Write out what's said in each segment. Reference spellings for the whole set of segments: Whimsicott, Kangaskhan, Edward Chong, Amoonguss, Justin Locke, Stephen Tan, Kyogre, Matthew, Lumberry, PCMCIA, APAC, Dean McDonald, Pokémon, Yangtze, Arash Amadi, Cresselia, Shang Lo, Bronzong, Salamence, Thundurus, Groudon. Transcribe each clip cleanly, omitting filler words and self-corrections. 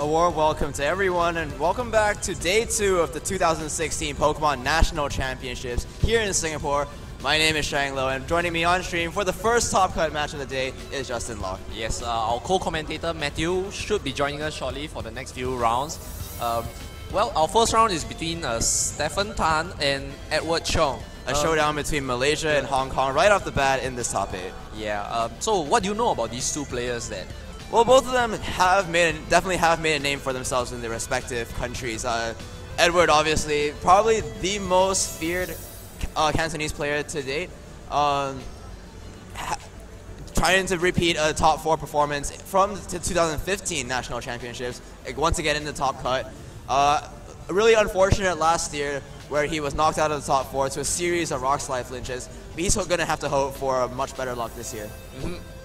A warm welcome to everyone, and welcome back to day 2 of the 2016 Pokemon National Championships here in Singapore. My name is Shang Lo, and joining me on stream for the first Top Cut match of the day is Justin Locke. Yes, our co-commentator Matthew should be joining us shortly for the next few rounds. Well, our first round is between Stephen Tan and Edward Chong. A showdown between Malaysia and Hong Kong right off the bat in this top 8. Yeah, so what do you know about these two players then? Well, both of them definitely have made a name for themselves in their respective countries. Edward, obviously, probably the most feared Cantonese player to date, trying to repeat a top 4 performance from the 2015 National Championships, once again in the top cut. Really unfortunate last year where he was knocked out of the top 4 to a series of rock slide flinches, but he's going to have to hope for much better luck this year.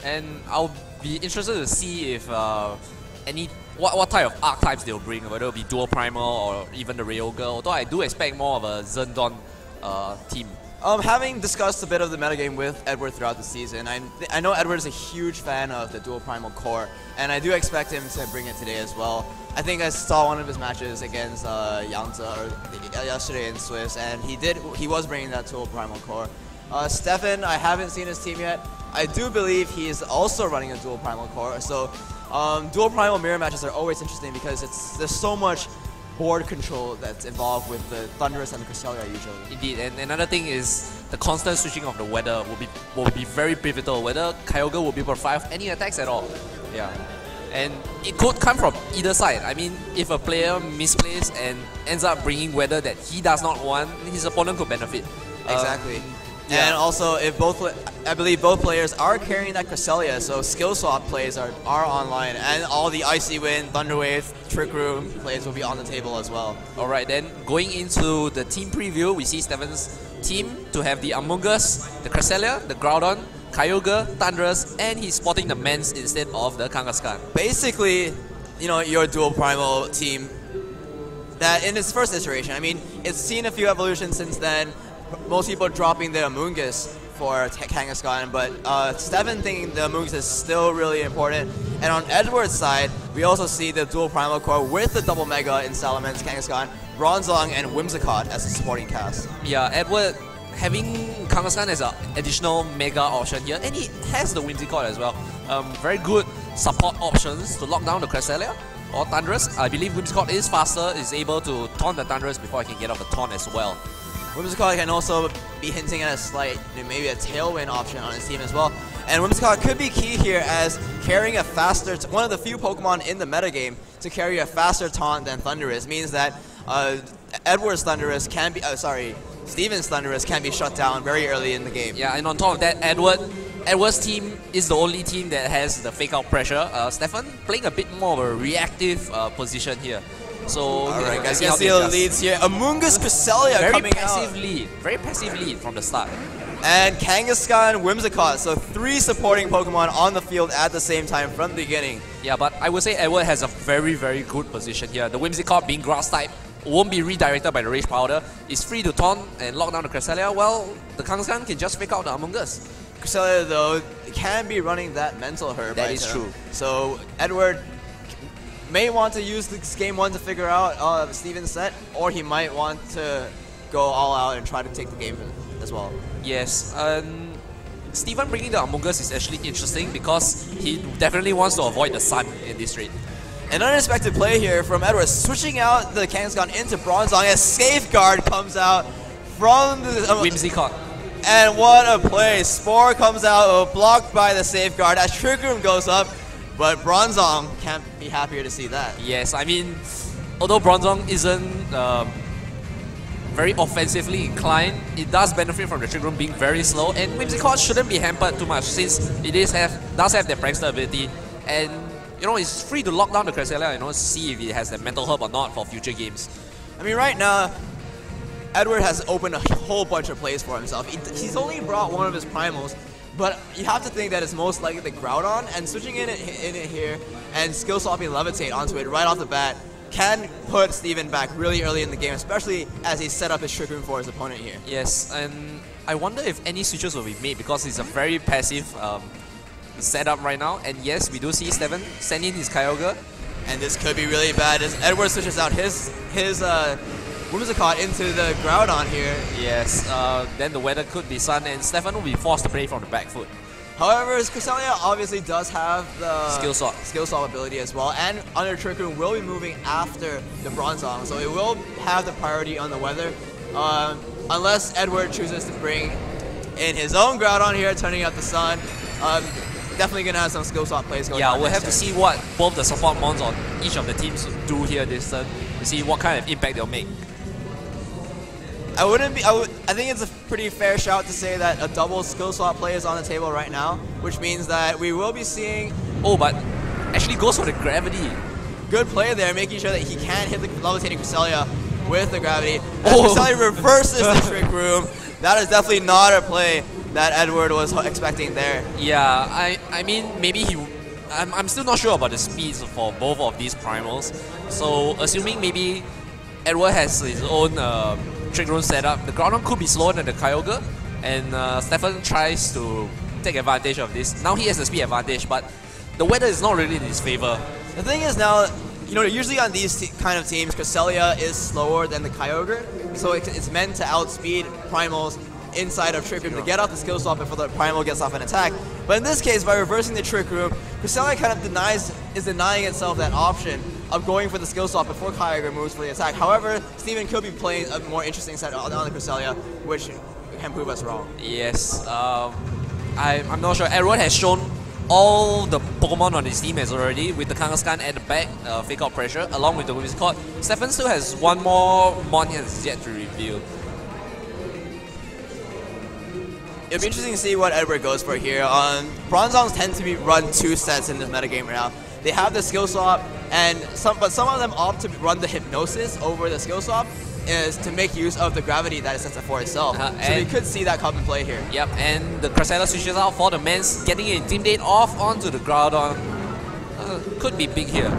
And I'll be interested to see if what type of archetypes they'll bring, whether it'll be dual primal or even the Ryoga, although I do expect more of a Zendon team. Having discussed a bit of the metagame with Edward throughout the season, I know Edward is a huge fan of the dual primal core, and I do expect him to bring it today as well. I think I saw one of his matches against Yangtze yesterday in Swiss, and he was bringing that dual primal core. Stefan, I haven't seen his team yet. I do believe he is also running a dual primal core, so dual primal mirror matches are always interesting because there's so much board control that's involved with the Thundurus and the Cresselia usually. Indeed, and another thing is the constant switching of the weather will be very pivotal, whether Kyogre will be able to fire off any attacks at all. Yeah, and it could come from either side. I mean, if a player misplays and ends up bringing weather that he does not want, his opponent could benefit. Exactly. Yeah. And also, if I believe both players are carrying that Cresselia, so skill swap plays are online, and all the Icy Wind, Thunderwave, Trick Room plays will be on the table as well. Alright then, going into the team preview, we see Steven's team to have the Amoonguss, the Cresselia, the Groudon, Kyogre, Thundurus, and he's spotting the Mance instead of the Kangaskhan. Basically, you know, your dual primal team, that in its first iteration, I mean, it's seen a few evolutions since then. Most people dropping the Amoonguss for Kangaskhan, but Stephen thinking the Amoonguss is still really important. And on Edward's side, we also see the dual primal core with the double mega in Salamence, Kangaskhan, Bronzong, and Whimsicott as a supporting cast. Yeah, Edward having Kangaskhan as an additional mega option here, and he has the Whimsicott as well. Very good support options to lock down the Cresselia or Thundurus. I believe Whimsicott is faster, is able to taunt the Thundurus before I can get off the taunt as well. Whimsicott can also be hinting at a slight, maybe a tailwind option on his team as well. And Whimsicott could be key here as carrying a faster, one of the few Pokemon in the metagame to carry a faster taunt than Thundurus means that Stephen's Thundurus can be shut down very early in the game. Yeah, and on top of that, Edward's team is the only team that has the fake out pressure. Stephen playing a bit more of a reactive position here. So, alright guys, you can see the leads here. Amoonguss, Cresselia very passive lead from the start. And Kangaskhan, Whimsicott, so 3 supporting Pokemon on the field at the same time from the beginning. Yeah, but I would say Edward has a very, very good position here. The Whimsicott being grass type won't be redirected by the Rage Powder. It's free to taunt and lock down the Cresselia. Well, the Kangaskhan can just fake out the Amoonguss. Cresselia though can be running that mental herb. That is true. So, Edward may want to use this game 1 to figure out Steven's set, or he might want to go all out and try to take the game as well. Yes, Stephen bringing the Amoonguss is actually interesting because he definitely wants to avoid the sun in this raid. An unexpected play here from Edward, switching out the Kangaskhan into Bronzong as Safeguard comes out from the Whimsicott. And what a play! Spore comes out, blocked by the Safeguard as Trick Room goes up. But Bronzong can't be happier to see that. Yes, I mean, although Bronzong isn't very offensively inclined, it does benefit from the Trick Room being very slow, and Whimsicott shouldn't be hampered too much since it does have the prankster ability, and you know, it's free to lock down the Cresselia, you know, see if it has the mental herb or not for future games. I mean, right now, Edward has opened a whole bunch of plays for himself. He's only brought one of his primals, but you have to think that it's most likely the Groudon, and switching in it here and skill swapping Levitate onto it right off the bat can put Steven back really early in the game, especially as he set up his Trick Room for his opponent here. Yes, and I wonder if any switches will be made because it's a very passive setup right now. And yes, we do see Steven send in his Kyogre, and this could be really bad as Edward switches out his Whimsicott into the Groudon here. Yes, then the weather could be sun, and Stefan will be forced to play from the back foot. However, Cresselia obviously does have the skill swap ability as well, and under Trick Room will be moving after the Bronzong, so it will have the priority on the weather, unless Edward chooses to bring in his own Groudon here, turning out the sun. Definitely gonna have some skill swap plays going on. Yeah, we'll have to see what both the support mons on each of the teams do here this turn to see what kind of impact they'll make. I think it's a pretty fair shout to say that a double skill swap play is on the table right now, which means that we will be seeing... Oh, but actually goes for the gravity. Good play there, making sure that he can hit the levitating Cresselia with the gravity. Oh. Cresselia reverses the Trick Room. That is definitely not a play that Edward was expecting there. Yeah, I mean, maybe he... I'm still not sure about the speeds for both of these primals. So, assuming maybe Edward has his own... Trick Room setup. The Groudon could be slower than the Kyogre, and Stefan tries to take advantage of this. Now he has the speed advantage, but the weather is not really in his favor. The thing is now, you know, usually on these kind of teams, Cresselia is slower than the Kyogre, so it's meant to outspeed primals inside of Trick Room to get off the skill swap before the primal gets off an attack. But in this case, by reversing the Trick Room, Cresselia kind of is denying itself that option of going for the skill swap before Kyogre moves for the attack. However, Steven could be playing a more interesting set on the Cresselia, which can prove us wrong. Yes, I'm not sure. Edward has shown all the Pokemon on his team as already, with the Kangaskhan at the back, fake out pressure, along with the Whimsicott. Stefan still has one more Mon he has yet to reveal. It'll be interesting to see what Edward goes for here. Bronzongs tend to be run two sets in this metagame right now. They have the skill swap, and some of them opt to run the hypnosis over the skill swap is to make use of the gravity that it sets up for itself. So we could see that come in play here. Yep, and the Cresselia switches out for the Mance, getting an Intimidate off onto the Groudon. Could be big here.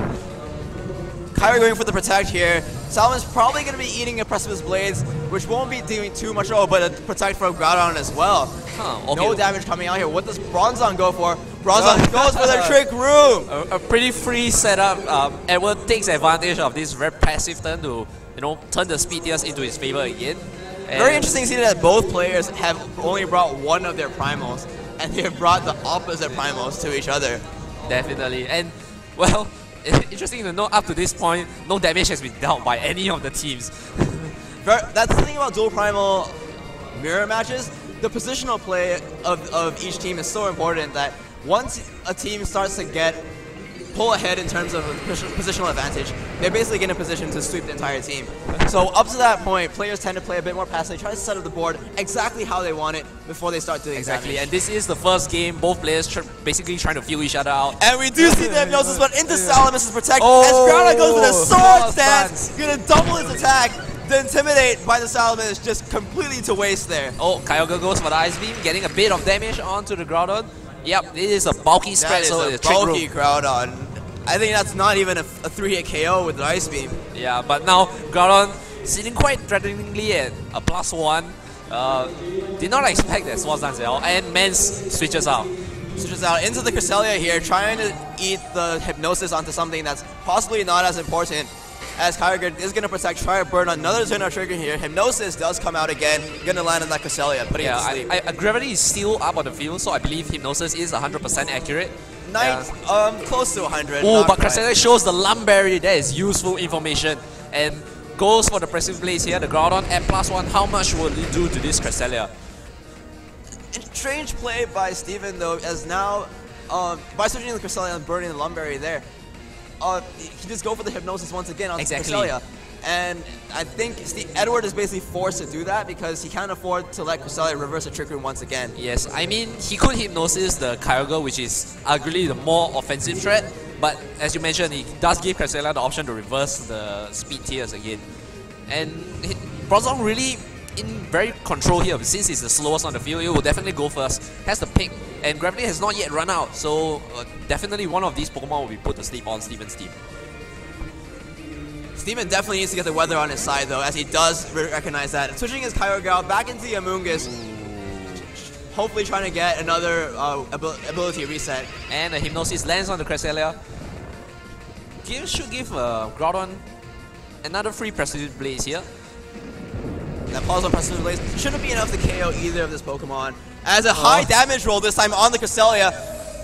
Kyogre going for the Protect here. Salomon's probably going to be eating a Precipice Blades, which won't be doing too much role, but a Protect from Groudon as well. Okay. No damage coming out here. What does Bronzong go for? Bronzong goes for the Trick Room! A pretty free setup. Edward takes advantage of this very passive turn to, you know, turn the speed tiers into his favor again. And very interesting to see that both players have only brought one of their primals, and they have brought the opposite primals to each other. Definitely. And, well, interesting to note, up to this point, no damage has been dealt by any of the teams. That's the thing about dual primal mirror matches. The positional play of each team is so important that once a team starts to pull ahead in terms of positional advantage, they're basically in a position to sweep the entire team. So up to that point, players tend to play a bit more passively, try to set up the board exactly how they want it before they start doing damage. And this is the first game, both players basically trying to feel each other out. And we do see the hypnosis, but into Salamence's Protect, as Groudon goes with a sword stance, gonna double his attack. The Intimidate by the Salamence is just completely to waste there. Oh, Kyogre goes for the Ice Beam, getting a bit of damage onto the Groudon. Yep, it is a bulky spread, so it's a bulky Groudon. I think that's not even a 3-hit KO with the Ice Beam. Yeah, but now Groudon sitting quite threateningly at a +1. Did not expect that Swan Dance at all, and Mance switches out. Switches out into the Cresselia here, trying to eat the Hypnosis onto something that's possibly not as important. As Kyogre is going to protect, try to burn another turn of trigger here. Hypnosis does come out again, going to land on that Cresselia, putting it to sleep. Gravity is still up on the field, so I believe Hypnosis is 100% accurate. Close to 100. Oh, but Cresselia shows the Lumberry. That is useful information. And goes for the Precipice Blaze here, the Groudon at +1. How much will it do to this Cresselia? Strange play by Steven, though, as now, by switching the Cresselia and burning the Lumberry there, he just go for the Hypnosis once again on Cresselia. And I think Edward is basically forced to do that because he can't afford to let Cresselia reverse the Trick Room once again. Yes, I mean, he could Hypnosis the Kyogre, which is arguably the more offensive threat, but as you mentioned, he does give Cresselia the option to reverse the speed tiers again. And Bronzong really in very control here, since he's the slowest on the field, he will definitely go first. Has the pick. And Gravity has not yet run out, so definitely one of these Pokemon will be put to sleep on Steven's team. Steven definitely needs to get the weather on his side though, as he does recognize that. Switching his Kyogre out back into the Amoonguss, hopefully trying to get another ability reset. And a Hypnosis lands on the Cresselia. should give Groudon another free Precipitate Blaze here. That pause on Precipitate Blaze shouldn't be enough to KO either of this Pokemon. As a high damage roll this time on the Cresselia.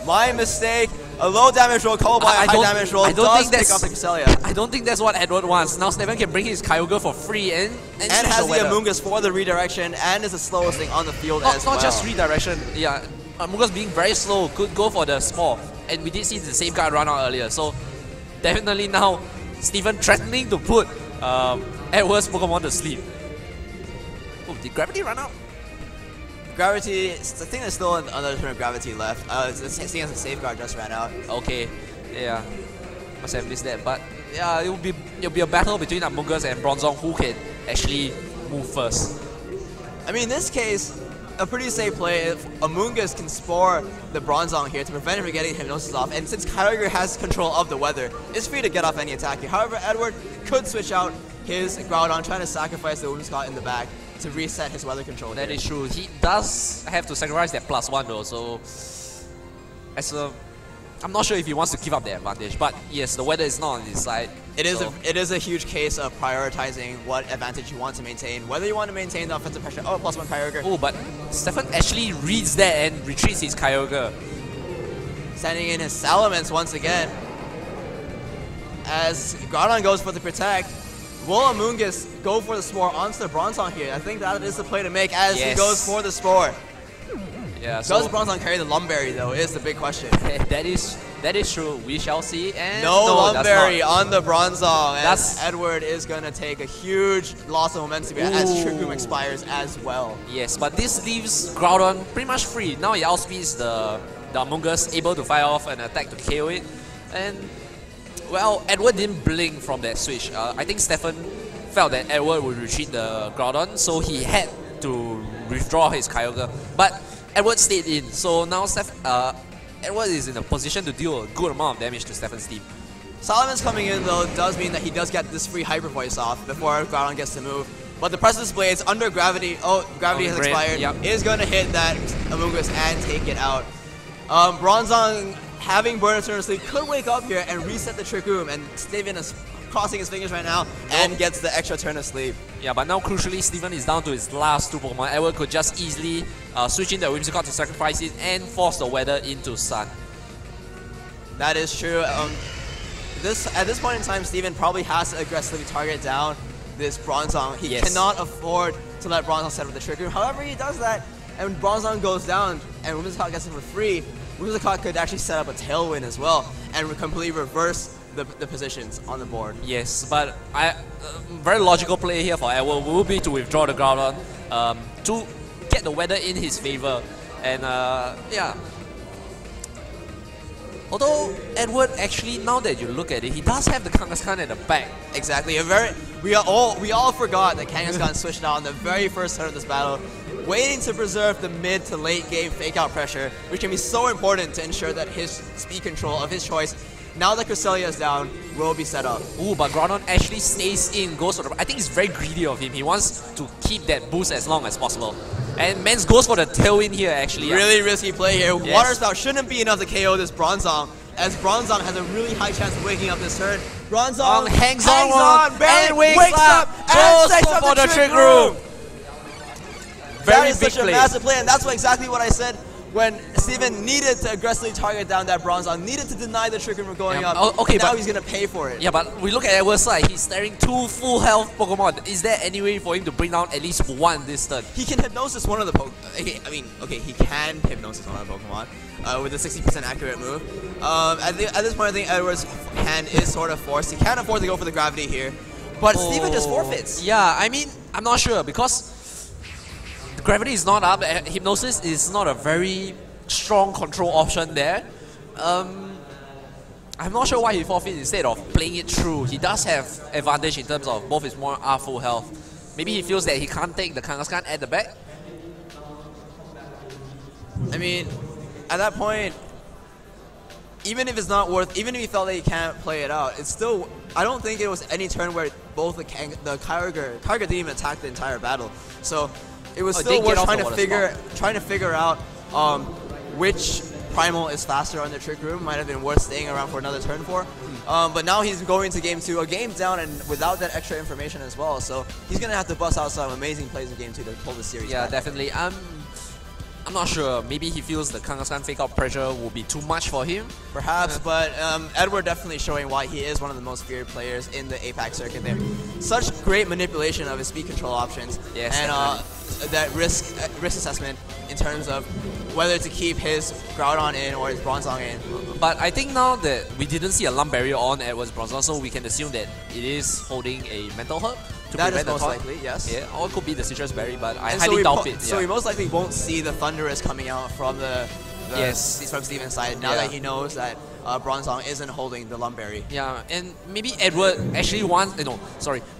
My mistake. A low damage roll called by a high damage roll does pick up the Cresselia. I don't think that's what Edward wants. Now Stephen can bring his Kyogre for free and has the Amoonguss for the redirection and is the slowest thing on the field as well. Not just redirection. Yeah, Amoonguss being very slow could go for the small. And we did see the same card run out earlier. So definitely now Stephen threatening to put Edward's Pokemon to sleep. Oh, did Gravity run out? Gravity, I think there's still another turn of Gravity left. Seeing as the safeguard just ran out. Okay, yeah. Must have missed that, but yeah, it'll be a battle between Amoonguss and Bronzong who can actually move first. I mean, in this case, a pretty safe play. If Amoonguss can spore the Bronzong here to prevent it from getting Hypnosis off, and since Kyogre has control of the weather, it's free to get off any attack here. However, Edward could switch out his Groudon, trying to sacrifice the Whimsicott in the back to reset his weather control. That is true. He does have to sacrifice that +1 though, so I'm not sure if he wants to give up the advantage, but yes, the weather is not on his side. It is a huge case of prioritizing what advantage you want to maintain, whether you want to maintain the offensive pressure. Oh, +1 Kyogre. Oh, but Stephen actually reads that and retreats his Kyogre. Sending in his Salamence once again. As Groudon goes for the Protect, will Amoonguss go for the Spore onto the Bronzong here? I think that is the play to make as he goes for the Spore. Yeah, so does Bronzong carry the Lumberry though is the big question. That is true. We shall see. And no Lumberry on the Bronzong. And Edward is going to take a huge loss of momentum as Trick Room expires as well. Yes, but this leaves Groudon pretty much free. Now he outspeeds the Amoonguss, able to fire off an attack to KO it. And well, Edward didn't blink from that switch. I think Stephen felt that Edward would retreat the Groudon, so he had to withdraw his Kyogre. But Edward stayed in, so now Edward is in a position to deal a good amount of damage to Stephen's team. Solomon's coming in though does mean that he does get this free Hyper Voice off before Groudon gets to move. But the Precipice Blades under Gravity, Gravity has expired, is going to hit that Amoonguss and take it out. Bronzong, having Burn of Eternal Sleep, could wake up here and reset the Trick Room, and Stephen is crossing his fingers right now and gets the extra turn of sleep. Yeah, but now crucially Stephen is down to his last two Pokemon. Edward could just easily switch in the Whimsicott to sacrifice it and force the weather into Sun. That is true. At this point in time, Stephen probably has to aggressively target down this Bronzong. He cannot afford to let Bronzong set up the Trick Room. However, he does that, and Bronzong goes down, and Whimsicott gets it for free. Whimsicott could actually set up a Tailwind as well and completely reverse the positions on the board. Yes, but very logical play here for Edward will be to withdraw the Groudon to get the weather in his favor. And yeah, although Edward actually, now that you look at it, he does have the Kangaskhan at the back. Exactly. We all forgot that Kangaskhan switched out on the very first turn of this battle, waiting to preserve the mid to late game fake out pressure, which can be so important to ensure that his speed control of his choice, now that Cresselia is down, will be set up. Ooh, but Groudon actually stays in, goes for the... I think it's very greedy of him. He wants to keep that boost as long as possible. And Mens goes for the Tailwind here, actually. Really risky play here. Yes. Water Spout shouldn't be enough to KO this Bronzong, as Bronzong has a really high chance of waking up this turn. Bronzong hangs on and wakes up and sets up the Trick Room! Very big play. A massive play, and that's exactly what I said when Stephen needed to aggressively target down that Bronzong, needed to deny the Trick Room from going up. Okay, now he's going to pay for it. Yeah, but we look at Edward's side. He's staring two full health Pokemon. Is there any way for him to bring down at least one this turn? He can Hypnosis one of the Pokemon. I mean, okay, he can Hypnosis one of the Pokemon with a 60% accurate move. At this point, I think Edward's hand is sort of forced. He can't afford to go for the Gravity here, but Stephen just forfeits. Yeah, I mean, I'm not sure because Gravity is not up, Hypnosis is not a very strong control option there. I'm not sure why he forfeit instead of playing it through. He does have advantage in terms of both his more are full health. Maybe he feels that he can't take the Kangaskhan at the back. I mean, at that point, even if he felt that he can't play it out, it's still, I don't think it was any turn where both the Kyogre didn't even attack the entire battle. So it was still worth trying to figure out which Primal is faster on the Trick Room, might have been worth staying around for another turn for. But now he's going to Game 2, a game down and without that extra information as well. So he's going to have to bust out some amazing plays in Game 2 to pull the series back. Definitely. I'm not sure. Maybe he feels the Kangaskhan fake-out pressure will be too much for him. Perhaps, but Edward definitely showing why he is one of the most feared players in the APAC circuit there. Such great manipulation of his speed control options. Yes, and that risk assessment in terms of whether to keep his Groudon in or his Bronzong in. But I think now that we didn't see a Lump Barrier on Edward's Bronzong, so we can assume that it is holding a Mental Herb. That is most likely, yes. Yeah, or it could be the Citrus Berry, but I highly doubt it. Yeah. So we most likely won't see the Thundurus coming out from from Steven's side now that he knows that Bronzong isn't holding the Lump Berry. Yeah, and maybe Edward actually wants,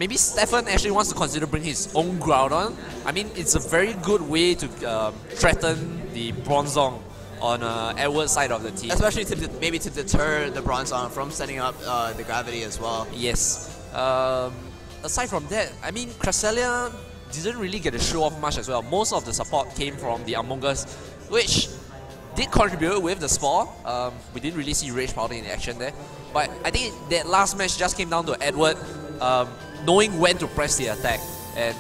maybe Stefan actually wants to consider bringing his own Groudon. I mean, it's a very good way to threaten the Bronzong on Edward's side of the team. Especially to maybe to deter the Bronzong from setting up the Gravity as well. Yes. Aside from that, I mean, Cresselia didn't really get to show off much as well. Most of the support came from the Amoonguss, which did contribute with the Spore. We didn't really see Rage Powder in action there. But I think that last match just came down to Edward knowing when to press the attack. And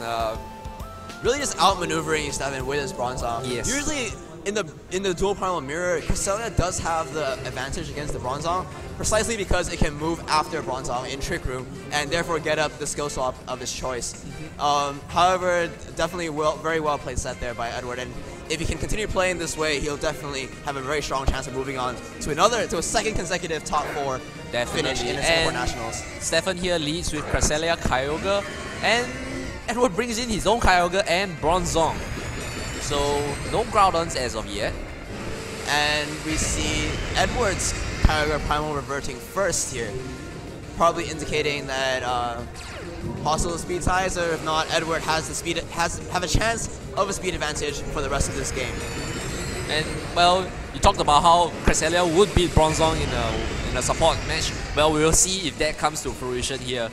really just outmaneuvering Stephen with his Bronzong. Yes. Usually, in the dual primal mirror, Cresselia does have the advantage against the Bronzong, precisely because it can move after Bronzong in Trick Room and therefore get up the skill swap of his choice. However, definitely very well played set there by Edward, and if he can continue playing this way, he'll definitely have a very strong chance of moving on to a second consecutive top four finish in the Singapore Nationals. Stephen here leads with Cresselia, Kyogre, and Edward brings in his own Kyogre and Bronzong. So, no Groudons as of yet. And we see Edward's Kyogre Primal reverting first here, probably indicating that possible speed ties, or if not, Edward has the speed have a chance of a speed advantage for the rest of this game. And well, you talked about how Cresselia would beat Bronzong in a support match. Well, we'll see if that comes to fruition here.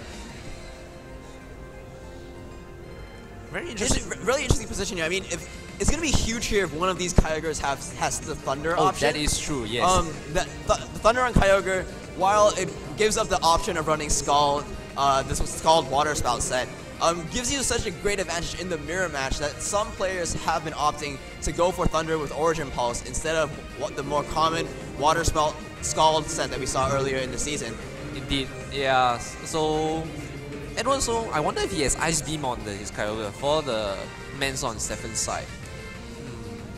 Very interesting. Really interesting position here. I mean, it's going to be huge here if one of these Kyogres has the Thunder option. That is true, yes. The Thunder on Kyogre, while it gives up the option of running Scald, this was Scald Water Spout set, gives you such a great advantage in the mirror match that some players have been opting to go for Thunder with Origin Pulse instead of the more common Water Spout Scald set that we saw earlier in the season. Indeed, yeah. So, and also, I wonder if he has Ice Beam on his Kyogre for the Mens on Stephen's side.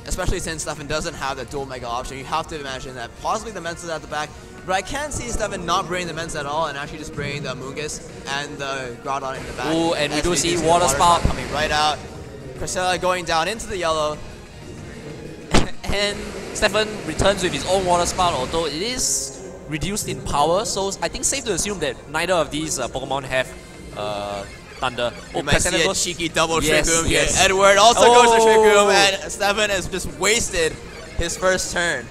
Especially since Stephen doesn't have the dual Mega option, you have to imagine that possibly the Mensa's at the back, but I can see Stephen not bringing the Mensa at all and actually just bringing the Amoonguss and the Groudon in the back. Oh, and we do see Water Spout coming right out. Cresselia going down into the yellow. And Stephen returns with his own Water Spout, although it is reduced in power, so I think safe to assume that neither of these Pokemon have Thunder. We might see a cheeky double Trick Room here. Edward also goes to Trick Room, and Stephen has just wasted his first turn.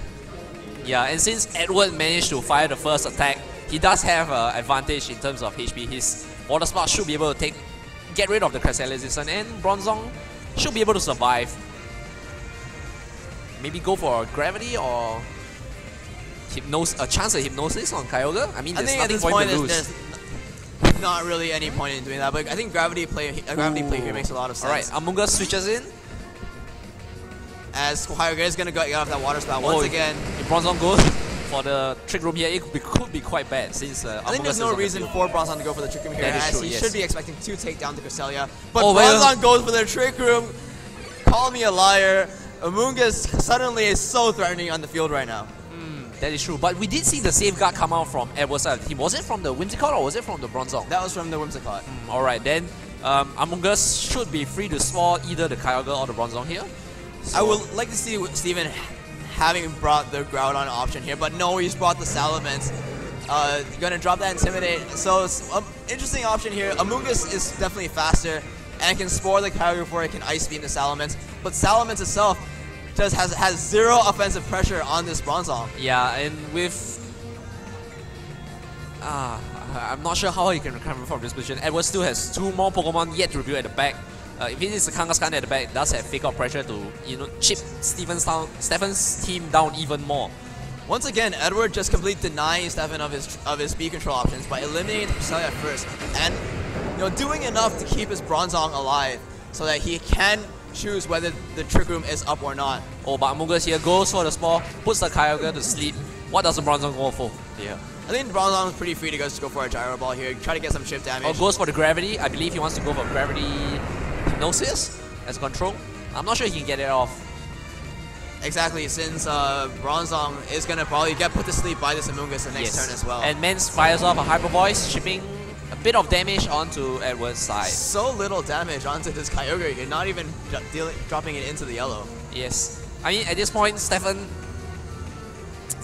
Yeah, and since Edward managed to fire the first attack, he does have an advantage in terms of HP. His Water Spout should be able to get rid of the Cresselia, and Bronzong should be able to survive. Maybe go for Gravity or Hypnosis, a chance at Hypnosis on Kyogre. I mean, there's nothing point to lose. Not really any point in doing that, but I think gravity play here makes a lot of sense. Alright, Amoonguss switches in. As Kyogre is going to get out of that Water Spout once again. If Bronzong goes for the Trick Room here, it could be quite bad since I think there's no reason for Bronzong to go for the Trick Room here, as he should be expecting to take down the Cresselia. But Bronzong goes for the Trick Room. Call me a liar. Amoonguss suddenly is so threatening on the field right now. That is true, but we did see the safeguard come out from Edward's side. Was it from the Whimsicott or was it from the Bronzong? That was from the Whimsicott. Alright, then Amoonguss should be free to swore either the Kyogre or the Bronzong here. So I would like to see Stephen having brought the Groudon option here, but no, he's brought the Salamence. Gonna drop that Intimidate, so it's an interesting option here. Amoonguss is definitely faster and can spore the Kyogre before it can Ice Beam the Salamence, but Salamence itself just has zero offensive pressure on this Bronzong. Yeah, and with I'm not sure how he can recover from this position. Edward still has two more Pokemon yet to review at the back. If it is a Kangaskhan at the back, it does have fake-out pressure to, you know, chip Stephen's team down even more. Once again, Edward just completely denies Stephen of his speed control options by eliminating the Cresselia first, and, you know, doing enough to keep his Bronzong alive so that he can choose whether the Trick Room is up or not. Oh, but Amoonguss here goes for the Spore, puts the Kyogre to sleep. What does the Bronzong go for? Yeah, I think Bronzong is pretty free to just go for a Gyro Ball here, try to get some shift damage. Oh, goes for the Gravity. I believe he wants to go for Gravity Hypnosis as control. I'm not sure he can get it off. Exactly, since Bronzong is going to probably get put to sleep by this Amoonguss the next turn as well. And Mence fires off a Hyper Voice, shipping a bit of damage onto Edward's side. So little damage onto this Kyogre here, not even dropping it into the yellow. Yes. I mean, at this point, Stephen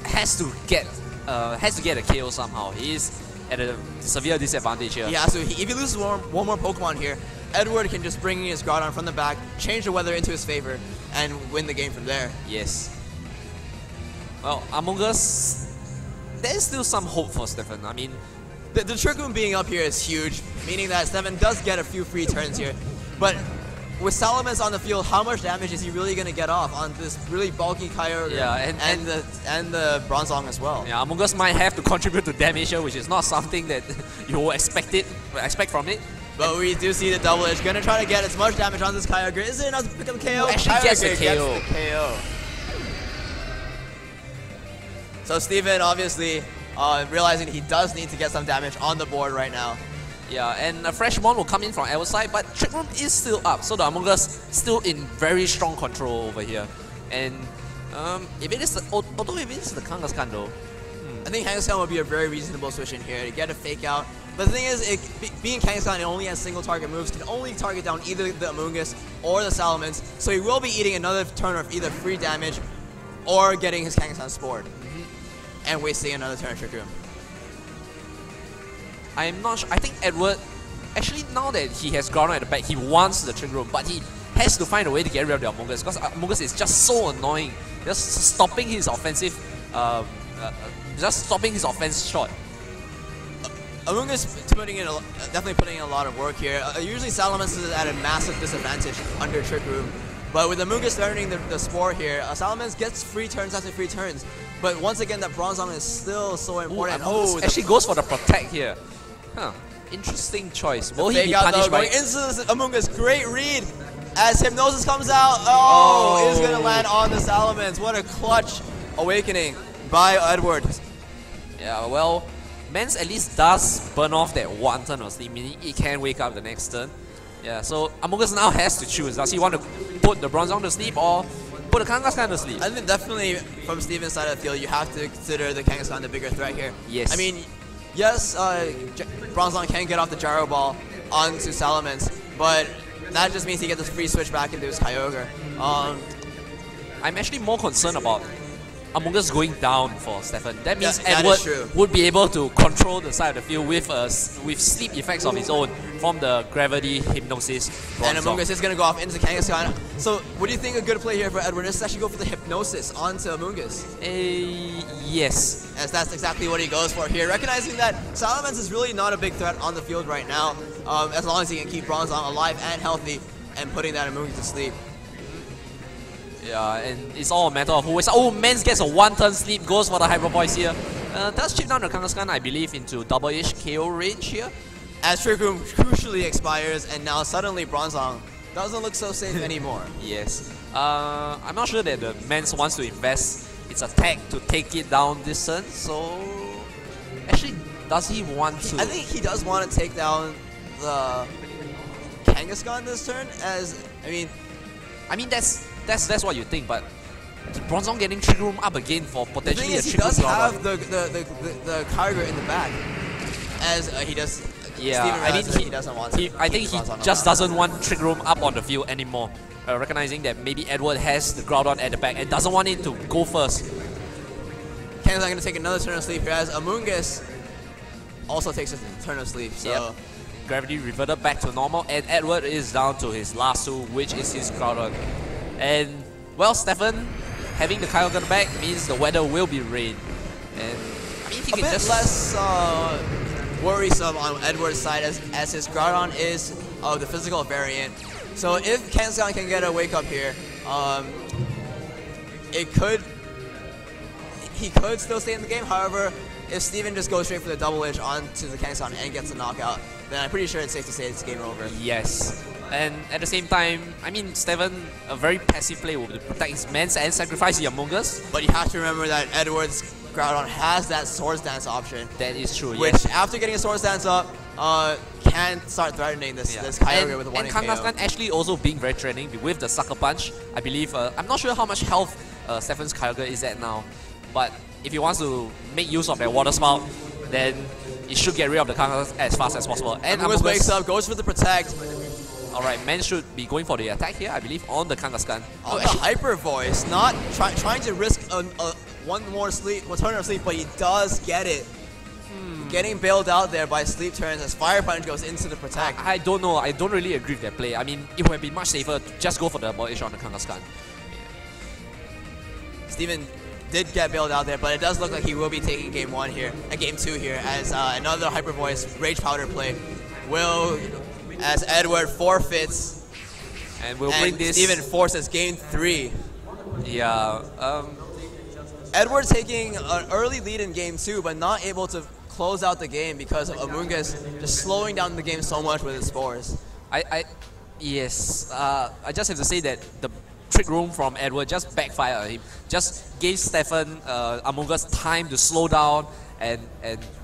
has to get a KO somehow. He is at a severe disadvantage here. Yeah, so if he loses one more Pokemon here, Edward can just bring in his Groudon from the back, change the weather into his favor, and win the game from there. Yes. Well, Amoonguss, there is still some hope for Stephen. I mean, the Trick Room being up here is huge, meaning that Stephen does get a few free turns here. But with Salamence on the field, how much damage is he really going to get off on this really bulky Kyogre and the Bronzong as well? Yeah, Amoonguss might have to contribute to damage here, which is not something that you will expect from it. But we do see the double edge going to try to get as much damage on this Kyogre. Is it enough to pick up the KO? Actually gets the KO. Gets the KO. So Stephen, obviously, realizing he does need to get some damage on the board right now. Yeah, and a fresh one will come in from Edward's side, but Trick Room is still up, so the Amoonguss still in very strong control over here. And although if it is the Kangaskhan though, I think Kangaskhan would be a very reasonable switch in here to get a fake out. But the thing is, being Kangaskhan, it only has single target moves, can only target down either the Amoonguss or the Salamence, so he will be eating another turn of either free damage or getting his Kangaskhan spored and wasting another turn of Trick Room. I'm not sure. I think Edward, actually now that he has Groudon at the back, he wants the Trick Room, but he has to find a way to get rid of the Amoonguss, because Amoonguss is just so annoying, just stopping his offensive, offense shot. Amoonguss definitely putting in a lot of work here. Usually Salamence is at a massive disadvantage under Trick Room, but with Amoonguss learning the Spore here, Salamence gets free turns after free turns. But once again, that Bronzong is still so important. Oh, actually goes for the Protect here. Huh. Interesting choice. Will he be punished by Amoonguss? Great read as Hypnosis comes out. Oh, it's going to land on the Salamence. What a clutch awakening by Edward. Yeah, well, Mence at least does burn off that one turn of sleep, meaning it can wake up the next turn. Yeah, so Amoonguss now has to choose. Does he want to put the Bronzong to sleep or put the Kangaskhan to sleep? I think definitely from Stephen's side of the field, you have to consider the Kangaskhan the bigger threat here. Yes. I mean, yes, Bronzong can get off the Gyro Ball onto Salamence, but that just means he gets this free switch back into his Kyogre. I'm actually more concerned about Amoonguss going down for Stephen. That means Edward would be able to control the side of the field with sleep effects of his own from the Gravity Hypnosis. And Amoonguss is going to go off into Kangaskhan. So what do you think a good play here for Edward is to actually go for the Hypnosis onto Amoonguss? Yes. As that's exactly what he goes for here, recognizing that Salamence is really not a big threat on the field right now, as long as he can keep Bronzong alive and healthy and putting that Amoonguss to sleep. Yeah, and it's all a matter of who is. Oh, Mence gets a one-turn sleep, goes for the Hyper Voice here. Does chip down the Kangaskhan, I believe, into double-ish KO range here. As Trick Room crucially expires, and now suddenly Bronzong doesn't look so safe anymore. Yes. I'm not sure that the Mence wants to invest its attack to take it down this turn, so actually, does he want to? I think he does want to take down the Kangaskhan this turn, as, I mean, that's what you think, but Bronzong getting Trick Room up again for potentially a Trick Room. He does have the Kyogre in the back, as he does. Yeah, I mean, he doesn't want. I think he just doesn't want Trick Room up on the field anymore, recognizing that maybe Edward has the Groudon at the back and doesn't want it to go first. Kangaskhan going to take another turn of sleep here, as Amoonguss also takes a turn of sleep. So. Yep. Gravity reverted back to normal, and Edward is down to his last two, which is his Groudon. And, well, Stephen having the Kyogre back means the weather will be rain. And I mean, he can just less worrisome on Edward's side, as his Groudon is the physical variant. So if Kangaskhan can get a wake up here, he could still stay in the game. However, if Steven just goes straight for the double edge onto the Kangaskhan and gets a knockout, then I'm pretty sure it's safe to say it's game over. Yes. And at the same time, I mean, Steven, a very passive play will protect his mans and sacrifice the Amoonguss. But you have to remember that Edward's Groudon has that Swords Dance option. That is true, which, yes, after getting a Swords Dance up, can start threatening this, this Kyogre with a 1-hit KO. And Kangaskhan actually also being very threatening with the Sucker Punch. I believe, I'm not sure how much health Steven's Kyogre is at now, but if he wants to make use of that Water Spout, then it should get rid of the Kangaskhan as fast as possible. And Amoonguss wakes up, goes for the Protect. Alright, man should be going for the attack here, I believe, on the Kangaskhan. Oh, the Hyper Voice, not trying to risk one more turn of sleep, but he does get it. Getting bailed out there by sleep turns as Fire Punch goes into the Protect. I don't know, I don't really agree with that play. I mean, it would have been much safer to just go for the Ball Edge on the Kangaskhan. Steven did get bailed out there, but it does look like he will be taking game one here, game two here, as another Hyper Voice Rage Powder play will, as Edward forfeits, and will bring this. Steven forces game three. Yeah. Edward taking an early lead in game two, but not able to close out the game because of Amoonguss just slowing down the game so much with his spores. I just have to say that the trick room from Edward just backfired on him. Just gave Stephen Amoonguss time to slow down and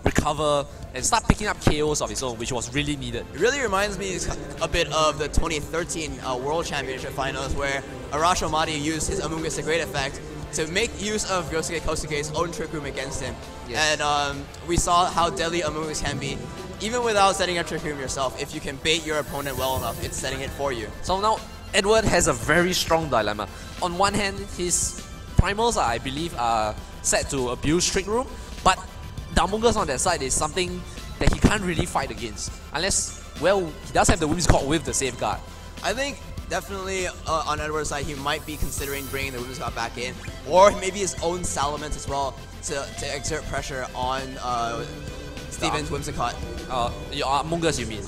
recover and start picking up KOs of his own, which was really needed. It really reminds me a bit of the 2013 World Championship Finals, where Arash Amadi used his Amoonguss to great effect to make use of Ryosuke Kosuke's own trick room against him. Yes. And we saw how deadly Amoonguss can be, even without setting up trick room yourself. If you can bait your opponent well enough, it's setting it for you. So now Edward has a very strong dilemma. On one hand, his primals, I believe, are set to abuse trick room, but the Amoonguss on that side is something that he can't really fight against. Unless, well, he does have the Whimsicott with the safeguard. I think definitely on Edward's side, he might be considering bringing the Whimsicott back in, or maybe his own Salamence as well to exert pressure on Steven's Whimsicott. Amoonguss, you mean?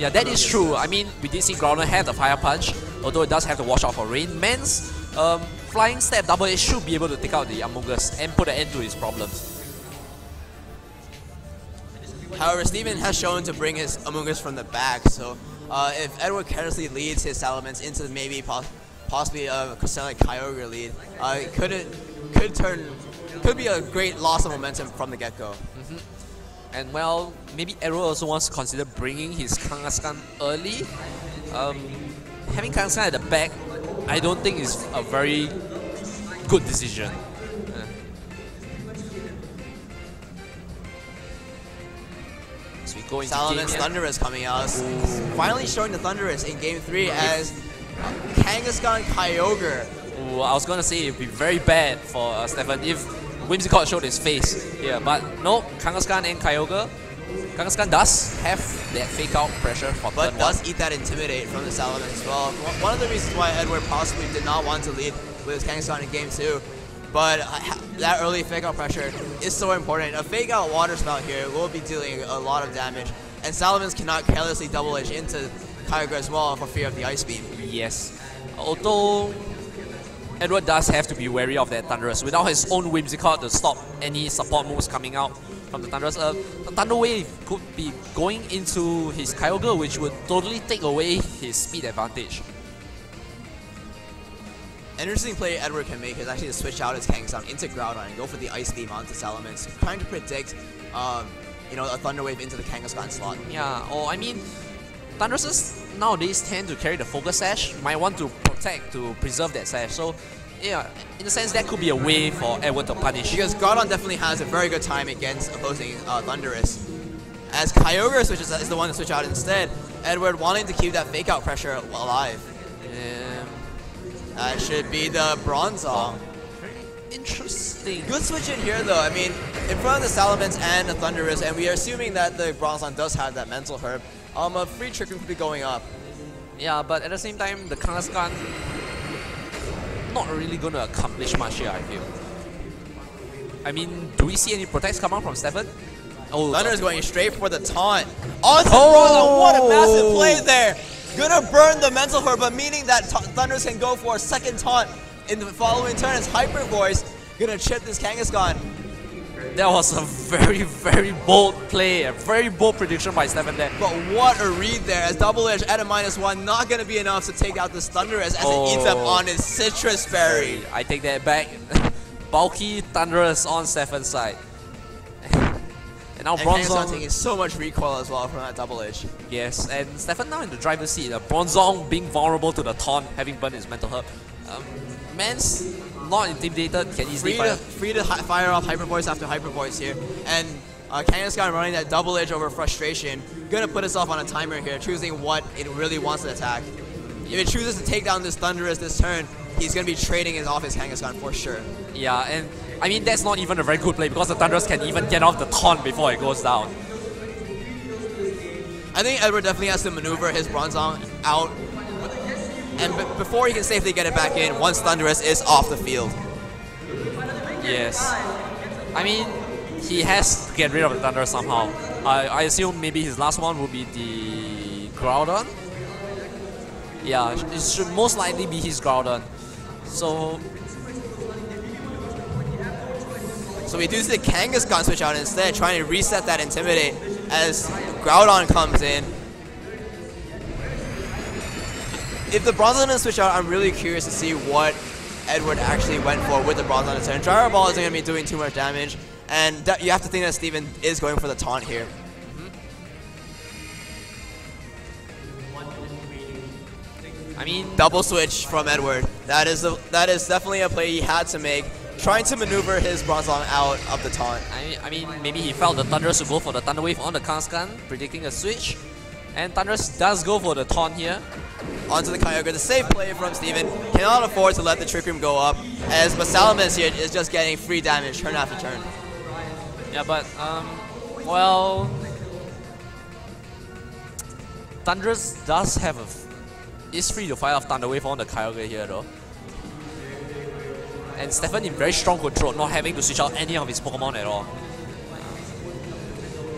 Yeah, that is true. I mean, we did see Groudon had the Fire Punch, although it does have to wash out for rain. Mans flying step double A should be able to take out the Amoonguss and put an end to his problems. However, Steven has shown to bring his Amoonguss from the back, so if Edward carelessly leads his Salamence into maybe possibly a Cresselia Kyogre lead, could be a great loss of momentum from the get-go. And well, maybe Edward also wants to consider bringing his Kangaskhan early. Having Kangaskhan at the back, I don't think is a very good decision. Salamence Thundurus coming out. Finally showing the Thundurus in game three as Kangaskhan Kyogre. Ooh, I was gonna say it'd be very bad for Stephen if Whimsicott showed his face. Yeah, but no, Kangaskhan and Kyogre. Kangaskhan does have that fake out pressure for But turn does one. Eat that Intimidate from the Salamence as well. One of the reasons why Edward possibly did not want to lead with his Kangaskhan in game two. But that early fake-out pressure is so important. A fake-out Water Spout here will be dealing a lot of damage, and Salamence cannot carelessly double-edge into Kyogre as well for fear of the Ice Beam. Yes. Although Edward does have to be wary of that Thundurus. Without his own Whimsicott to stop any support moves coming out from the Thundurus, Thunder Wave could be going into his Kyogre, which would totally take away his speed advantage. An interesting play Edward can make is actually to switch out his Kangaskhan into Groudon and go for the Ice Beam onto Salamence, trying to predict, a Thunder Wave into the Kangaskhan slot. Yeah, or I mean, Thunduruses nowadays tend to carry the Focus Sash, might want to protect to preserve that Sash, so yeah, in a sense that could be a way for Edward to punish. Because Groudon definitely has a very good time against opposing Thundurus. As Kyogre switches, is the one to switch out instead, Edward wanting to keep that fake out pressure alive. That should be the Bronzong. Interesting. Good switch in here though. I mean, in front of the Salamence and the Thundurus, and we are assuming that the Bronzong does have that Mental Herb, a free trick could be going up. Yeah, but at the same time, the Kangaskhan not really going to accomplish much here, I feel. I mean, do we see any protects come out from Stephen? Oh, Thundurus going straight for the taunt. Oh, what a massive play there! Gonna burn the mental her, but meaning that Thundurus can go for a second taunt in the following turn as Hyper Voice. Gonna chip this Kangaskhan. That was a very bold play, a very bold prediction by Stephen there. But what a read there, as Double Edge at a -1, not gonna be enough to take out this Thundurus as it eats up on its Citrus Berry. I take that back. Bulky Thundurus on Stephen's side. Now Bronzong taking so much recoil as well from that Double Edge. Yes, and Stephen now in the driver's seat. Bronzong being vulnerable to the taunt, having burned his mental herb. Man's not intimidated, can easily free to fire off Hyper Voice after Hyper Voice here. And Kangaskhan running that Double Edge over frustration. Gonna put itself on a timer here, choosing what it really wants to attack. If it chooses to take down this Thundurus this turn, he's gonna be trading his off his Kangaskhan for sure. Yeah, and I mean, that's not even a very good play because the Thundurus can even get off the taunt before it goes down. I think Edward definitely has to maneuver his Bronzong out, and before he can safely get it back in, once Thundurus is off the field. Yes. I mean, he has to get rid of the Thundurus somehow. I assume maybe his last one will be the Groudon. Yeah, it should most likely be his Groudon. So we do see the Kangaskhan switch out instead, trying to reset that Intimidate as Groudon comes in. If the Bronzong doesn't switch out, I'm really curious to see what Edward actually went for with the Bronzong turn. Gyro Ball isn't going to be doing too much damage, and you have to think that Stephen is going for the taunt here. I mean, double switch from Edward. That is definitely a play he had to make, trying to maneuver his Bronzong out of the taunt. I mean, maybe he felt the Thundurus would go for the Thunder Wave on the Kangaskhan, predicting a switch. And Thundurus does go for the taunt here. Onto the Kyogre, the safe play from Stephen. Cannot afford to let the Trick Room go up, as Salamence here is just getting free damage turn after turn. Yeah, but, well, Thundurus does have is free to fire off Thunder Wave on the Kyogre here though. And Stephen in very strong control, not having to switch out any of his Pokemon at all.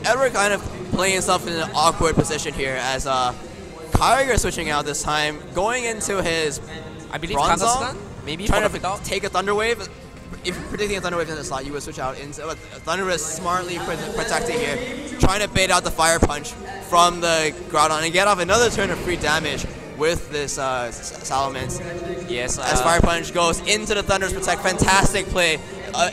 Edward kind of playing himself in an awkward position here as Kyogre switching out this time, going into his Bronzong, maybe trying to take a Thunder Wave. If you're predicting a Thunder Wave in the slot, you would switch out into Thundurus, smartly protecting here, trying to bait out the Fire Punch from the Groudon and get off another turn of free damage with this Salamence. Yes, as Fire Punch goes into the Thundurus Protect. Fantastic play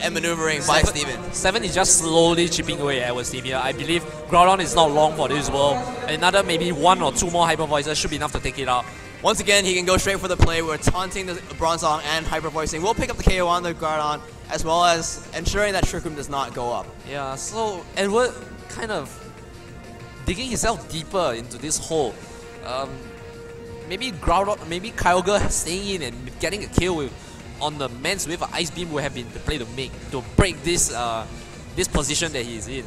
and maneuvering by Stephen. Stephen is just slowly chipping away at Edward's team here. I believe Groudon is not long for this world. Another maybe one or two more Hyper Voices should be enough to take it out. Once again, he can go straight for the play. We're taunting the Bronzong and Hyper Voicing. We'll pick up the KO on the Groudon, as well as ensuring that Trick Room does not go up. Yeah, so Edward kind of digging himself deeper into this hole. Maybe Groudon, maybe Kyogre staying in and getting a kill on the Man's with an Ice Beam would have been the play to break this this position that he is in.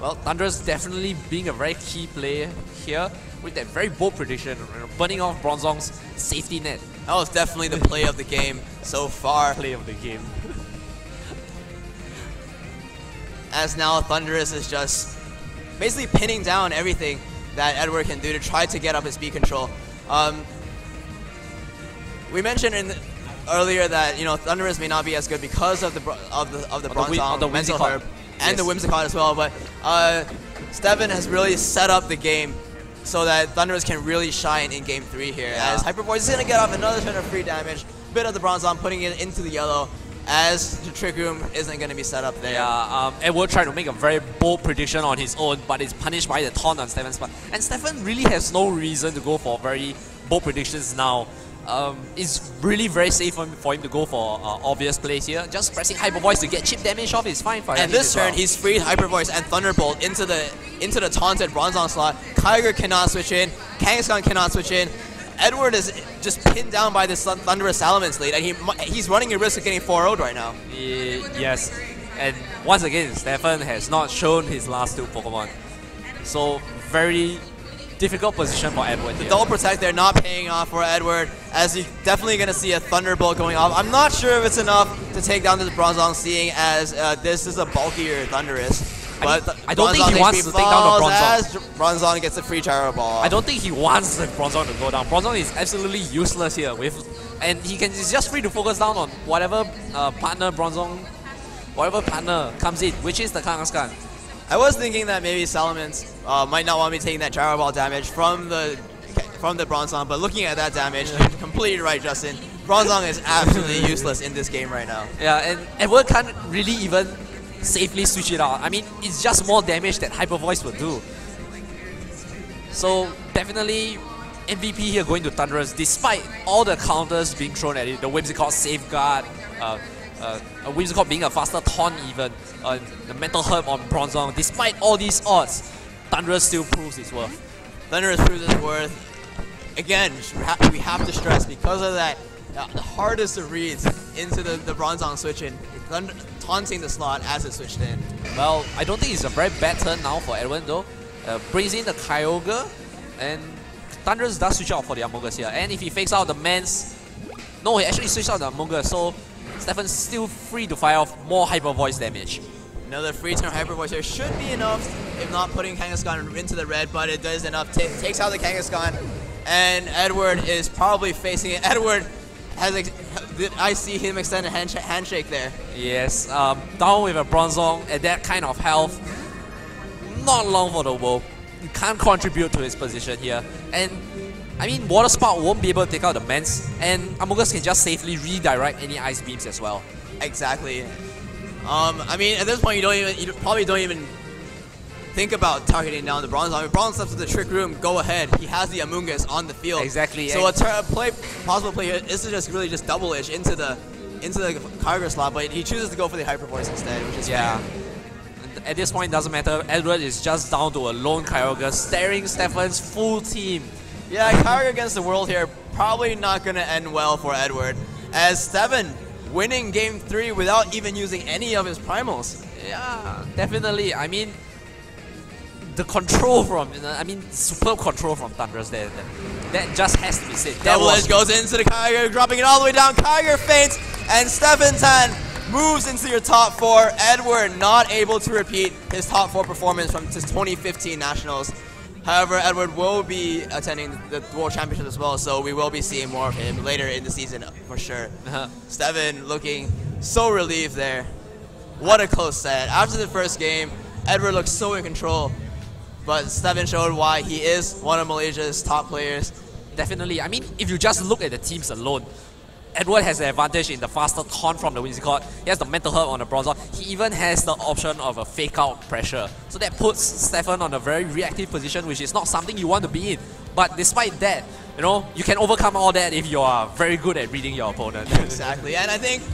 Well, Thundurus definitely being a very key player here with that very bold prediction, burning off Bronzong's safety net. That was definitely the play of the game so far. Play of the game. As now Thundurus is just basically pinning down everything that Edward can do to try to get up his speed control. We mentioned earlier that Thundurus may not be as good because of the Bronzong mental herb and the Whimsicott as well. But Stephen has really set up the game so that Thundurus can really shine in Game 3 here. Yeah. As Hyper Voice is going to get off another turn of free damage, bit of the Bronzong, putting it into the yellow, as the Trick Room isn't going to be set up there. Yeah, Edward tried to make a very bold prediction on his own, but it's punished by the taunt on Stephen's part. And Stephen really has no reason to go for very bold predictions now. It's really very safe for him to go for obvious plays here. Just pressing Hyper Voice to get chip damage off is fine for him. And this turn, he's freed Hyper Voice and Thunderbolt into the taunted Bronzong slot. Kyogre cannot switch in. Kangaskhan cannot switch in. Edward is just pinned down by this Thundurus Salamence lead, and he's running a risk of getting 4-0'd right now. Yes, and once again, Stephen has not shown his last two Pokemon. So, very difficult position for Edward here. The Double Protect, they're not paying off for Edward, as he's definitely going to see a Thunderbolt going off. I'm not sure if it's enough to take down this Bronzong, seeing as this is a bulkier Thundurus. But I don't think he wants to take down the Bronzong. Bronzong gets a free gyro ball. I don't think he wants the Bronzong to go down. Bronzong is absolutely useless here, and he can is just free to focus down on whatever partner Bronzong, whatever partner comes in, which is the Kangaskhan. I was thinking that maybe Salamence might not want me taking that gyro ball damage from the Bronzong, but looking at that damage, you're completely right, Justin. Bronzong is absolutely useless in this game right now. Yeah, and Edward can't really even safely switch it out. I mean, it's just more damage that Hyper Voice will do. So definitely MVP here going to Thundurus, despite all the counters being thrown at it. The Whimsicott Safeguard, Whimsicott being a faster taunt even, the Mental Herb on Bronzong. Despite all these odds, Thundurus still proves its worth. Thundurus proves its worth. Again, we have to stress, because of that, the hardest of reads into the Bronzong switch-in, taunting the slot as it switched in. Well, I don't think it's a very bad turn now for Edwin though. Brings in the Kyogre, and Thundurus does switch out for the Amoonguss here. And if he fakes out the Mance... No, he actually switched out the Amoonguss, so Stefan's still free to fire off more Hyper Voice damage. Another free turn Hyper Voice here should be enough, if not putting Kangaskhan into the red, but it does enough. Takes out the Kangaskhan, and Edward is probably facing it. Edward has I see him extend a handshake there. Yes, down with a Bronzong at that kind of health. Not long for the world. You can't contribute to his position here. And I mean, Water Spout won't be able to take out the Mance, and Amoonguss can just safely redirect any Ice Beams as well. Exactly. I mean, at this point, you probably don't even think about targeting down the Bronzong. If Bronzong steps to the Trick Room, go ahead. He has the Amoonguss on the field. Exactly. So a possible play is to just really just double edge into the Kyogre slot, but he chooses to go for the Hyper Voice instead, which is fair. At this point, it doesn't matter. Edward is just down to a lone Kyogre, staring Stefan's full team. Yeah, Kyogre against the world here, probably not going to end well for Edward, as Stefan winning Game 3 without even using any of his primals. Yeah, definitely. I mean, the control from, I mean, superb control from Thundurus there. That just has to be said. Double edge goes into the Kyogre, dropping it all the way down. Kyogre faints, and Stephen Tan moves into your top four. Edward not able to repeat his top four performance from his 2015 Nationals. However, Edward will be attending the World Championship as well, so we will be seeing more of him later in the season for sure. Stephen looking so relieved there. What a close set. After the first game, Edward looked so in control, but Stephen showed why he is one of Malaysia's top players. Definitely. I mean, if you just look at the teams alone, Edward has the advantage in the faster taunt from the Whimsicott. He has the Mental Herb on the Bronzong. He even has the option of a fake out pressure. So that puts Stefan on a very reactive position, which is not something you want to be in. But despite that, you know, you can overcome all that if you are very good at reading your opponent. Exactly. And I think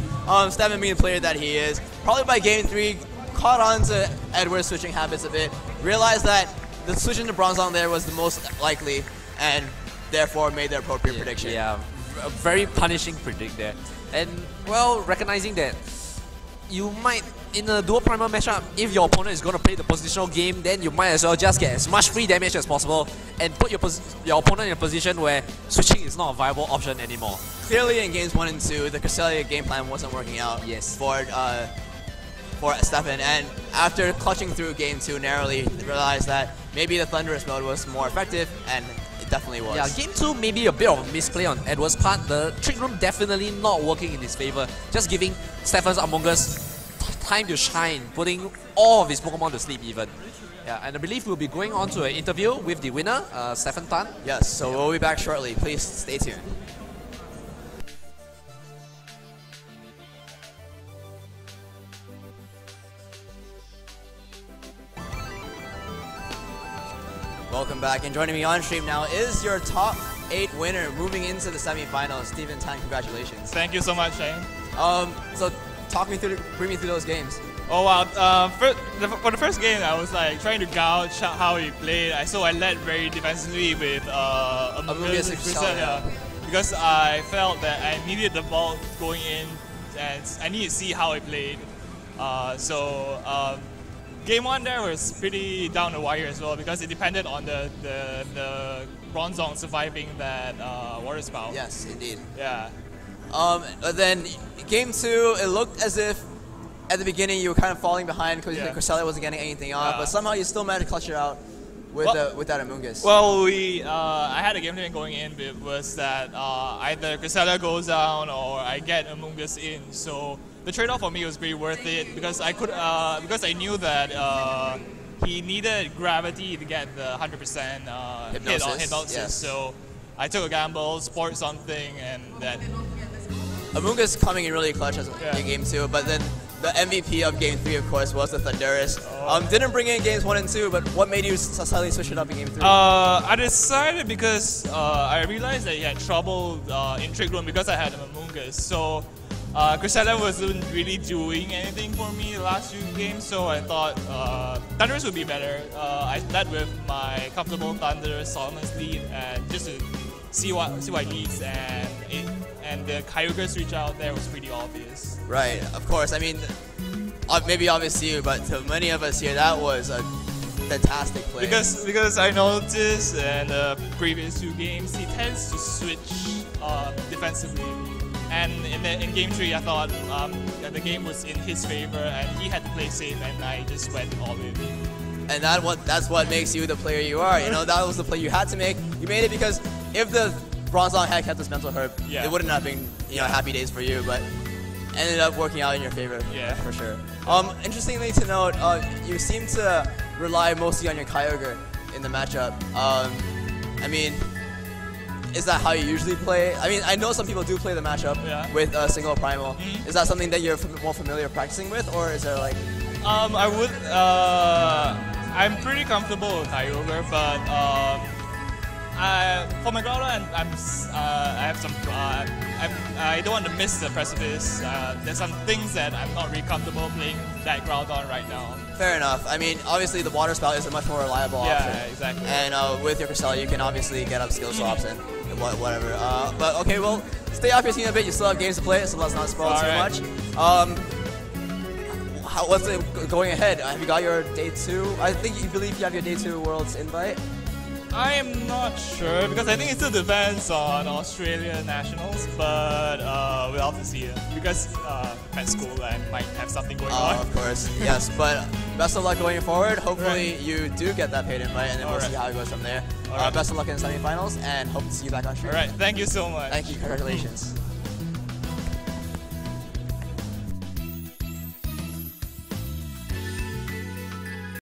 Stefan, being the player that he is, probably by game 3, caught on to Edward's switching habits a bit, realized that the switch into Bronzong there was the most likely, and therefore made the appropriate prediction. Yeah. A very punishing predict there. And, well, recognizing that you might, in a dual primal matchup, if your opponent is going to play the positional game, then you might as well just get as much free damage as possible and put your opponent in a position where switching is not a viable option anymore. Clearly in games 1 and 2, the Cresselia game plan wasn't working out for Stefan, and after clutching through game 2 narrowly, realized that maybe the Thundurus mode was more effective, and definitely was. Yeah, game 2 maybe a bit of a misplay on Edward's part. The Trick Room definitely not working in his favor, just giving Stefan's Amoonguss time to shine, putting all of his Pokemon to sleep even. Yeah, and I believe we'll be going on to an interview with the winner, Stephen Tan. Yes, so we'll be back shortly. Please stay tuned. Welcome back, and joining me on stream now is your top 8 winner moving into the semi-finals, Stephen Tan. Congratulations. Thank you so much, Shane. So bring me through those games. Oh wow, for the first game, I was like trying to gauge how he played. So I led very defensively with Amoonguss because I felt that I needed the ball going in, and I needed to see how he played. Game 1 there was pretty down the wire as well, because it depended on the Bronzong surviving that Water Spout. Yes, indeed. Yeah. But then Game 2, it looked as if at the beginning you were kind of falling behind because Cresselia wasn't getting anything off, but somehow you still managed to clutch it out with that Amoonguss. Well, I had a game plan going in was that either Cresselia goes down or I get Amoonguss in. So the trade-off for me was pretty worth it because I could because I knew that he needed gravity to get the 100% hypnosis. Yes. So I took a gamble, sport something, and then Amoonguss coming in really clutch in game 2, but then the MVP of game 3, of course, was the Thundurus. Didn't bring in games 1 and 2, but what made you suddenly switch it up in game 3? I decided because I realized that he had trouble in Trick Room because I had him Amoonguss. So Cresselia wasn't really doing anything for me the last few games, so I thought Thundurus would be better. I led with my comfortable Thundurus Solomon's lead, and just to see what it leads, and the Kyogre's reach out there was pretty obvious. Right, of course. I mean, maybe obvious to you, but to many of us here, that was a fantastic play. Because I noticed in the previous 2 games, he tends to switch defensively. And in game 3, I thought that the game was in his favor, and he had to play safe, and I just went all in. And that's what makes you the player you are. You know, that was the play you had to make. You made it because if the Bronzong had kept this mental herb, it wouldn't have been, you know, happy days for you, but ended up working out in your favor, for sure. Interestingly to note, you seem to rely mostly on your Kyogre in the matchup. I mean, is that how you usually play? I mean, I know some people do play the matchup with a single primal. Is that something that you're more familiar practicing with, or is there like... I'm pretty comfortable with Kyogre, but... for my Groudon, I don't want to miss the precipice. There's some things that I'm not really comfortable playing that Groudon right now. Fair enough. I mean, obviously the Water Spout is a much more reliable option. Yeah, exactly. And with your Cresselia, you can obviously get up skill swaps and whatever. But okay, well, stay off your team a bit. You still have games to play, so let's not spoil too much. What's it going ahead? Have you got your day 2? I think you believe you have your day 2 Worlds invite. I am not sure because I think it still depends on Australia nationals, but we'll have to see it because at school I might have something going on. Of course, yes, but best of luck going forward. Hopefully you do get that paid invite, and then we'll see how it goes from there. Best of luck in the semifinals, and hope to see you back on stream. All right, thank you so much. Thank you, congratulations.